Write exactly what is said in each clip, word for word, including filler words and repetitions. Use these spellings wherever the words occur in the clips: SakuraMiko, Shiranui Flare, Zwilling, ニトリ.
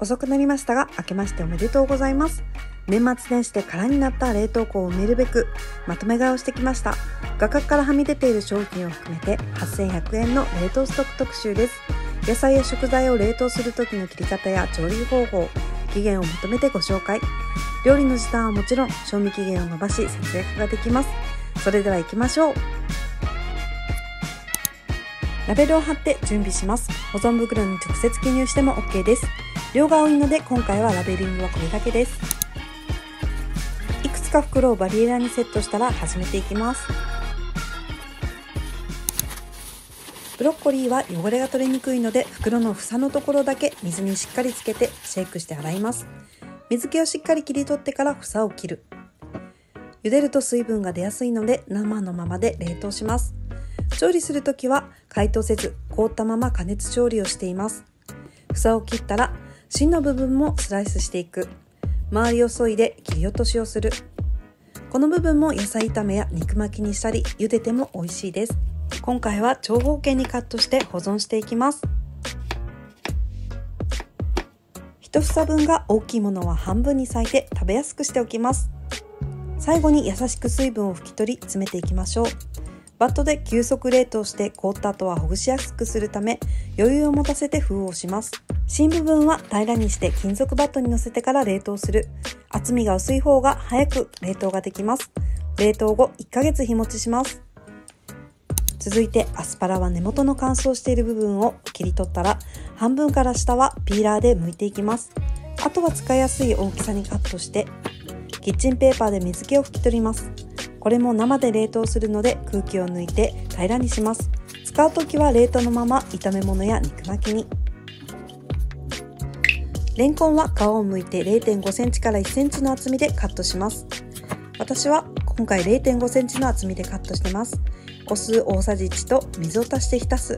遅くなりましたが明けましておめでとうございます。年末年始で空になった冷凍庫を埋めるべくまとめ買いをしてきました。価格からはみ出ている商品を含めてはっせんひゃくえんの冷凍ストック特集です。野菜や食材を冷凍する時の切り方や調理方法、期限をまとめてご紹介。料理の時短はもちろん賞味期限を伸ばし節約ができます。それでは行きましょう。ラベルを貼って準備します。保存袋に直接記入しても OK です。量が多いので今回はラベリングはこれだけです。いくつか袋をバリエラにセットしたら始めていきます。ブロッコリーは汚れが取れにくいので袋の房のところだけ水にしっかりつけてシェイクして洗います。水気をしっかり切り取ってから房を切る。茹でると水分が出やすいので生のままで冷凍します。調理するときは解凍せず凍ったまま加熱調理をしています。房を切ったら芯の部分もスライスしていく。周りを削いで切り落としをする。この部分も野菜炒めや肉巻きにしたり茹でても美味しいです。今回は長方形にカットして保存していきます。一房分が大きいものは半分に裂いて食べやすくしておきます。最後に優しく水分を拭き取り詰めていきましょう。バットで急速冷凍して凍った後はほぐしやすくするため余裕を持たせて封をします。芯部分は平らにして金属バットに乗せてから冷凍する。厚みが薄い方が早く冷凍ができます。冷凍後いっかげつ日持ちします。続いてアスパラは根元の乾燥している部分を切り取ったら半分から下はピーラーで剥いていきます。あとは使いやすい大きさにカットしてキッチンペーパーで水気を拭き取ります。これも生で冷凍するので空気を抜いて平らにします。使うときは冷凍のまま炒め物や肉巻きに。レンコンは皮を剥いて れいてんごセンチ から いちセンチ の厚みでカットします。私は今回 れいてんごセンチ の厚みでカットしてます。お酢大さじいちと水を足して浸す。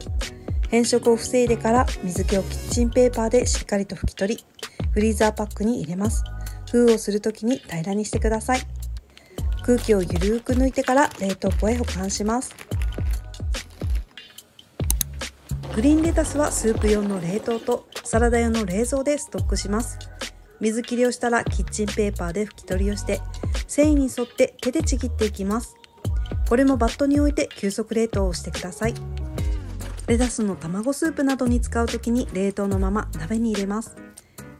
変色を防いでから水気をキッチンペーパーでしっかりと拭き取りフリーザーパックに入れます。封をするときに平らにしてください。空気をゆるーく抜いてから冷凍庫へ保管します。グリーンレタスはスープ用の冷凍とサラダ用の冷蔵でストックします。水切りをしたらキッチンペーパーで拭き取りをして繊維に沿って手でちぎっていきます。これもバットに置いて急速冷凍をしてください。レタスの卵スープなどに使うときに冷凍のまま鍋に入れます。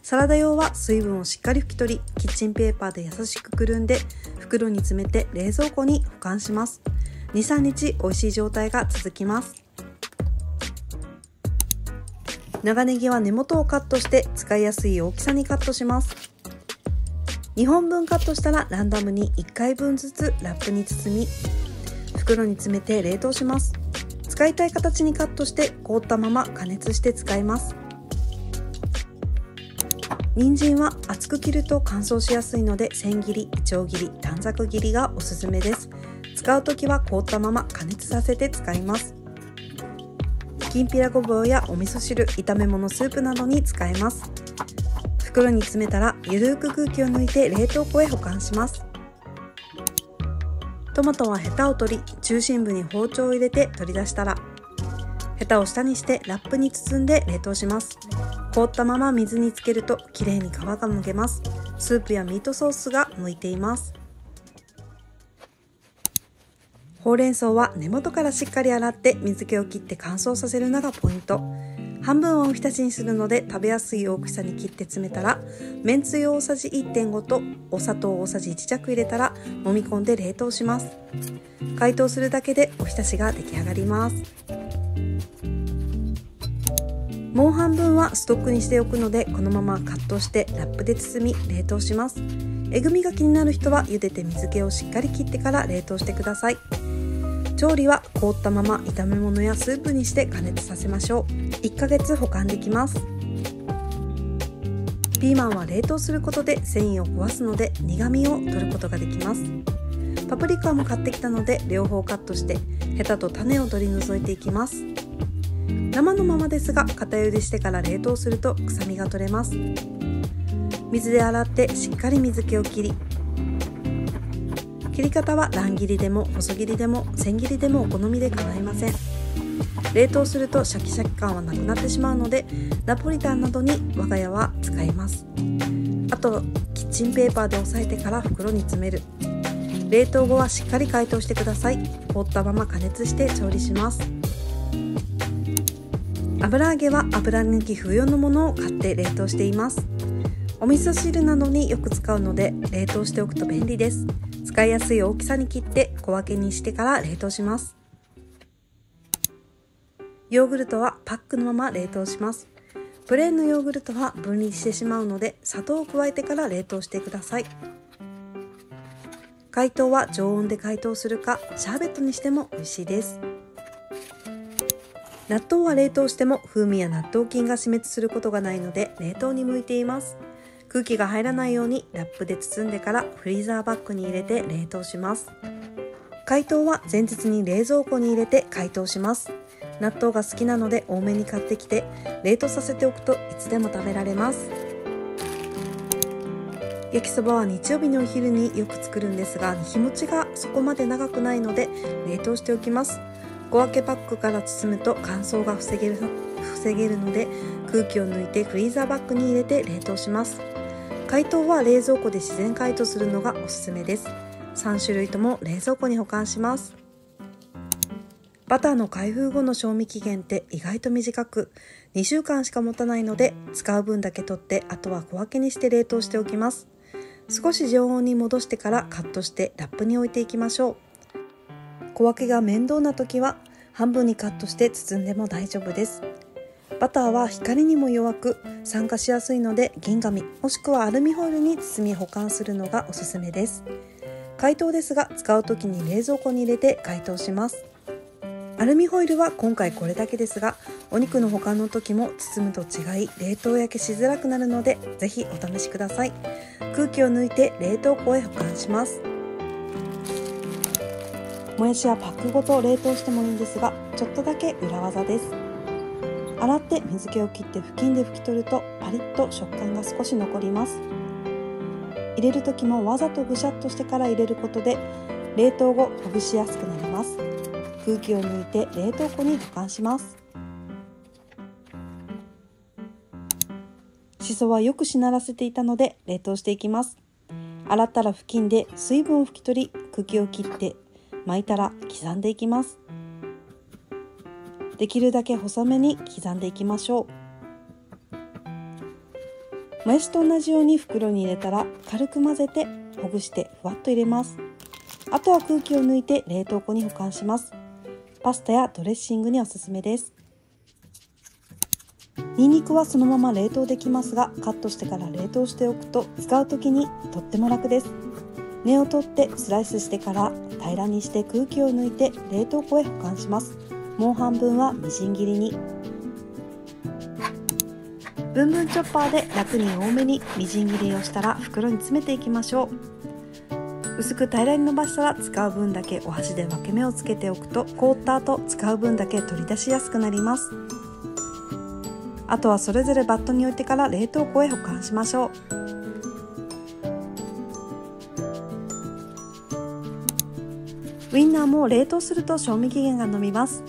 サラダ用は水分をしっかり拭き取りキッチンペーパーで優しくくるんで袋に詰めて冷蔵庫に保管します。 にさんにち美味しい状態が続きます。長ネギは根元をカットして使いやすい大きさにカットします。にほんぶんカットしたらランダムにいっかいぶんずつラップに包み袋に詰めて冷凍します。使いたい形にカットして凍ったまま加熱して使います。人参は厚く切ると乾燥しやすいので千切り、いちょう切り、短冊切りがおすすめです。使うときは凍ったまま加熱させて使います。きんぴらごぼうやお味噌汁、炒め物スープなどに使えます。袋に詰めたらゆるく空気を抜いて冷凍庫へ保管します。トマトはヘタを取り、中心部に包丁を入れて取り出したらヘタを下にしてラップに包んで冷凍します。凍ったまま水につけるときれいに皮がむけます。スープやミートソースが向いています。ほうれん草は根元からしっかり洗って水気を切って乾燥させるのがポイント。半分はおひたしにするので食べやすい大きさに切って詰めたらめんつゆ大さじ いってんご とお砂糖大さじいち弱入れたら揉み込んで冷凍します。解凍するだけでおひたしが出来上がります。もう半分はストックにしておくのでこのままカットしてラップで包み冷凍します。えぐみが気になる人は茹でて水気をしっかり切ってから冷凍してください。調理は凍ったまま炒め物やスープにして加熱させましょう。いっかげつ保管できます。ピーマンは冷凍することで繊維を壊すので苦みを取ることができます。パプリカも買ってきたので両方カットしてヘタと種を取り除いていきます。生のままですが固ゆでしてから冷凍すると臭みが取れます。水で洗ってしっかり水気を切り切り方は乱切りでも細切りでも千切りでもお好みで構いません。冷凍するとシャキシャキ感はなくなってしまうので、ナポリタンなどに我が家は使います。あとキッチンペーパーで押さえてから袋に詰める。冷凍後はしっかり解凍してください。凍ったまま加熱して調理します。油揚げは油抜き不要のものを買って冷凍しています。お味噌汁などによく使うので冷凍しておくと便利です。使いやすい大きさに切って小分けにしてから冷凍します。ヨーグルトはパックのまま冷凍します。プレーンのヨーグルトは分離してしまうので砂糖を加えてから冷凍してください。解凍は常温で解凍するかシャーベットにしても美味しいです。納豆は冷凍しても風味や納豆菌が死滅することがないので冷凍に向いています。空気が入らないようにラップで包んでからフリーザーバッグに入れて冷凍します。解凍は前日に冷蔵庫に入れて解凍します。納豆が好きなので多めに買ってきて冷凍させておくといつでも食べられます。焼きそばは日曜日のお昼によく作るんですが、日持ちがそこまで長くないので冷凍しておきます。小分けパックから包むと乾燥が防げる、防げるので空気を抜いてフリーザーバッグに入れて冷凍します。解凍は冷蔵庫で自然解凍するのがおすすめです。さんしゅるいとも冷蔵庫に保管します。バターの開封後の賞味期限って意外と短く、にしゅうかんしか持たないので使う分だけ取ってあとは小分けにして冷凍しておきます。少し常温に戻してからカットしてラップに置いていきましょう。小分けが面倒な時は半分にカットして包んでも大丈夫です。バターは光にも弱く酸化しやすいので銀紙もしくはアルミホイルに包み保管するのがおすすめです。解凍ですが使う時に冷蔵庫に入れて解凍します。アルミホイルは今回これだけですが、お肉の保管の時も包むと違い冷凍焼けしづらくなるのでぜひお試しください。空気を抜いて冷凍庫へ保管します。もやしはパックごと冷凍してもいいんですが、ちょっとだけ裏技です。洗って水気を切って布巾で拭き取るとパリッと食感が少し残ります。入れる時もわざとぐしゃっとしてから入れることで冷凍後ほぐしやすくなります。空気を抜いて冷凍庫に保管します。しそはよくしならせていたので冷凍していきます。洗ったら布巾で水分を拭き取り、茎を切って巻いたら刻んでいきます。できるだけ細めに刻んでいきましょう。もやしと同じように袋に入れたら軽く混ぜてほぐしてふわっと入れます。あとは空気を抜いて冷凍庫に保管します。パスタやドレッシングにおすすめです。にんにくはそのまま冷凍できますが、カットしてから冷凍しておくと使う時にとっても楽です。根を取ってスライスしてから平らにして空気を抜いて冷凍庫へ保管します。もう半分はみじん切りに。ぶんぶんチョッパーで楽に多めにみじん切りをしたら袋に詰めていきましょう。薄く平らに伸ばしたら使う分だけお箸で分け目をつけておくと凍った後使う分だけ取り出しやすくなります。あとはそれぞれバットに置いてから冷凍庫へ保管しましょう。ウインナーも冷凍すると賞味期限が延びます。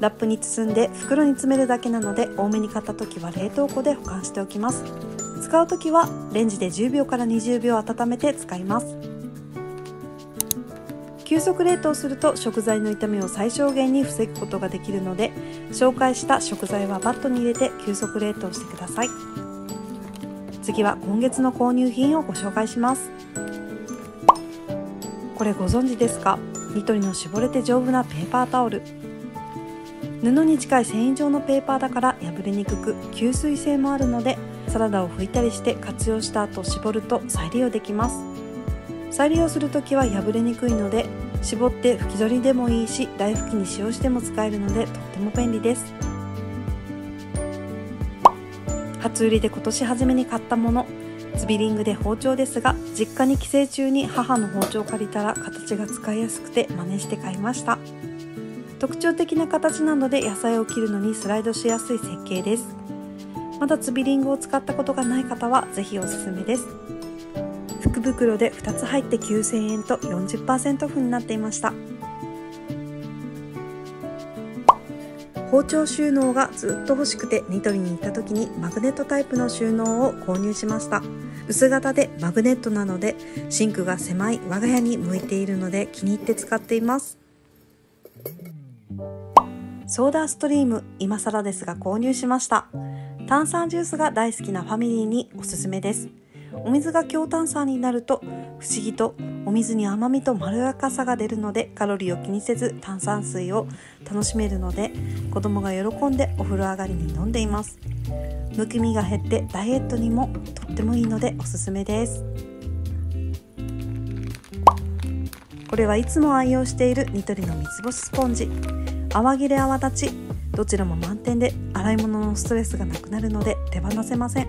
ラップに包んで袋に詰めるだけなので多めに買った時は冷凍庫で保管しておきます。使う時はレンジでじゅうびょうからにじゅうびょう温めて使います。急速冷凍すると食材の傷みを最小限に防ぐことができるので、紹介した食材はバットに入れて急速冷凍してください。次は今月の購入品をご紹介します。これご存知ですか？ニトリの絞れて丈夫なペーパータオル。布に近い繊維状のペーパーだから破れにくく吸水性もあるので、サラダを拭いたりして活用した後絞ると再利用できます。再利用するときは破れにくいので絞って拭き取りでもいいし、台拭きに使用しても使えるのでとっても便利です。初売りで今年初めに買ったもの、スビリングで包丁ですが、実家に帰省中に母の包丁を借りたら形が使いやすくて真似して買いました。特徴的な形なので野菜を切るのにスライドしやすい設計です。まだスビリングを使ったことがない方はぜひおすすめです。福袋でふたつ入ってきゅうせんえんと よんじゅっパーセント オフになっていました。包丁収納がずっと欲しくてニトリに行った時にマグネットタイプの収納を購入しました。薄型でマグネットなのでシンクが狭い我が家に向いているので気に入って使っています。ソーダストリーム、今更ですが購入しました。炭酸ジュースが大好きなファミリーにおすすめです。お水が強炭酸になると不思議とお水に甘みとまろやかさが出るのでカロリーを気にせず炭酸水を楽しめるので子供が喜んでお風呂上がりに飲んでいます。むくみが減ってダイエットにもとってもいいのでおすすめです。これはいつも愛用しているニトリの三つ星スポンジ。泡切れ泡立ちどちらも満点で洗い物のストレスがなくなるので手放せません。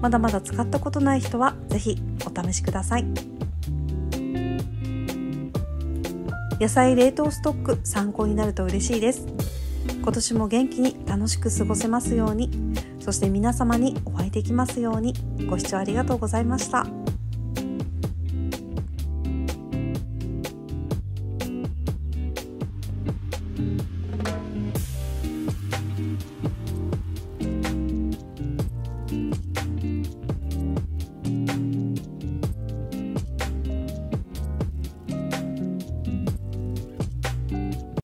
まだまだ使ったことない人はぜひお試しください。野菜冷凍ストック参考になると嬉しいです。今年も元気に楽しく過ごせますように。そして皆様にお会いできますように。ご視聴ありがとうございました。